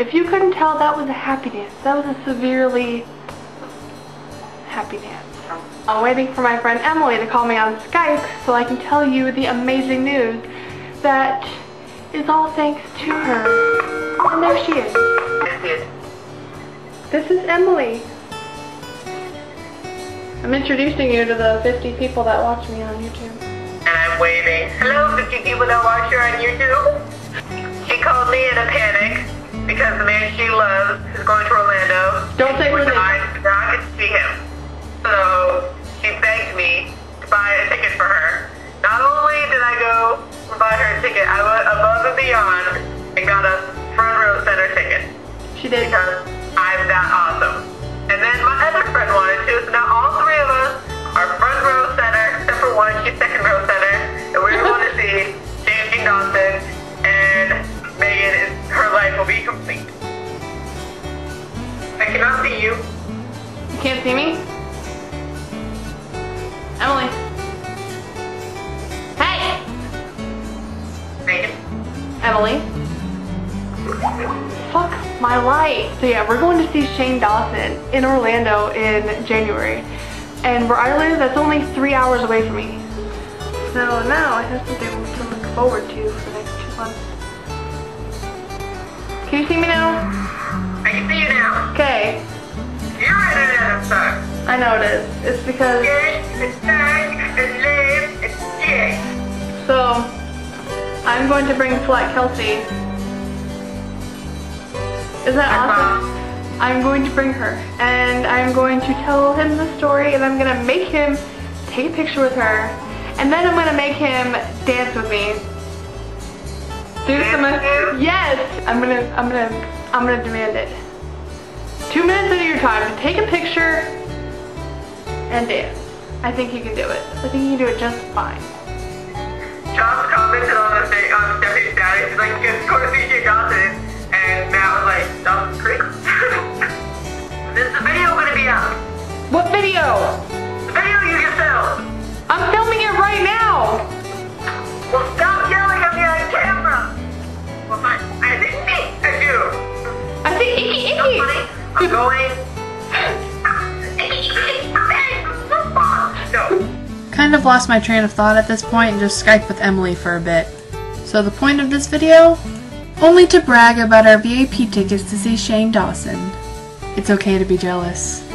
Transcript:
If you couldn't tell, that was a happy dance. That was a severely happy dance. I'm waiting for my friend Emily to call me on Skype so I can tell you the amazing news that is all thanks to her. And there she is. This is Emily. I'm introducing you to the 50 people that watch me on YouTube. I'm waving. Hello, 50 people that watch her on YouTube. She called me in a panic because the man she loves is going to Orlando. Don't say her name. I could see him. So she begged me to buy a ticket for her. Not only did I go and buy her a ticket, I went above and beyond and got a front row center ticket. She did. Because I'm that awesome. And then my other friend wanted to, so now all three of us are front row center, except for one, she's second row center, and we want to see Shane Dawson, and Megan, her life will be complete. I cannot see you. You can't see me? Emily. Hey! Megan. Emily. Fuck my life. So yeah, we're going to see Shane Dawson in Orlando in January. And where I live, that's only 3 hours away from me. So now I have something to look forward to for the next 2 months. Can you see me now? I can see you now. Okay. You're right now, son. I know it is. It's because... So, I'm going to bring Flat Kelsey. Isn't that awesome? I'm going to bring her, and I'm going to tell him the story, and I'm going to make him take a picture with her, and then I'm going to make him dance with me. Do some... Yes! I'm going to demand it. 2 minutes of your time to take a picture and dance. I think you can do it. I think you can do it just fine. Josh commented on the thing on Stephanie Static. She's like, just go to PJ Dawson. And now, like, Dawson's Creek. This is the video gonna be out. What video? The video you just filmed. I'm filming it right now. Well, stop yelling at me on camera. Well, fine. I think I think icky, icky. I'm going. No. Kind of lost my train of thought at this point and just Skyped with Emily for a bit. So the point of this video? Only to brag about our VIP tickets to see Shane Dawson. It's okay to be jealous.